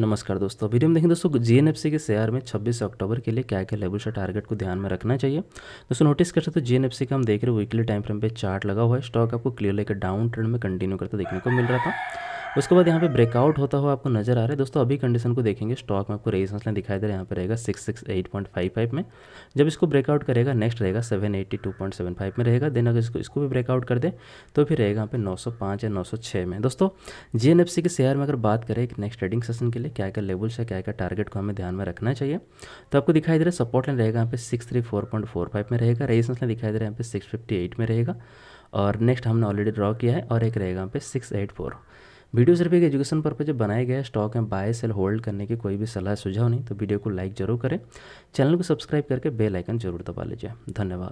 नमस्कार दोस्तों, वीडियो में देखें दोस्तों जीएनएफसी के शेयर में 26 अक्टूबर के लिए क्या क्या लेवल से टारगेट को ध्यान में रखना चाहिए। दोस्तों नोटिस कर सकते हो जीएनएफसी का हम देख रहे हो वीकली टाइम फ्रेम पे चार्ट लगा हुआ है। स्टॉक आपको क्लियरली एक डाउन ट्रेंड में कंटिन्यू करते देखने को मिल रहा था। उसके बाद यहाँ पे ब्रेकआउट होता हुआ आपको नजर आ रहा है। दोस्तों अभी कंडीशन को देखेंगे, स्टॉक में आपको रेजिस्टेंस लाइन दिखाई दे रहा है, यहाँ पे रहेगा 668.55 में। जब इसको ब्रेकआउट करेगा नेक्स्ट रहेगा 782.75 में रहेगा। देन अगर इसको भी ब्रेकआउट कर दे तो फिर रहेगा यहाँ पे 905 या 906 में। दोस्तों जीएनएफसी के शेयर में अगर बात करें एक नेक्स्ट ट्रेडिंग सेशन के लिए क्या क्या लेवल्स है, क्या क्या टारगेट को हमें ध्यान में रखना चाहिए, तो आपको दिखाई दे रहा है सपोर्ट लाइन रहेगा यहाँ पे 634.45 में रहेगा। रेजिस्टेंस लाइन दिखाई दे रहा है यहाँ पे 658 में रहेगा और नेक्स्ट हमने ऑलरेडी ड्रॉ किया है और एक रहेगा यहाँ पे 684। वीडियो सिर्फ एक एजुकेशन पर्पज से बनाया गया है। स्टॉक में बाय सेल होल्ड करने की कोई भी सलाह सुझाव नहीं, तो वीडियो को लाइक जरूर करें, चैनल को सब्सक्राइब करके बेल आइकन जरूर दबा लीजिए। धन्यवाद।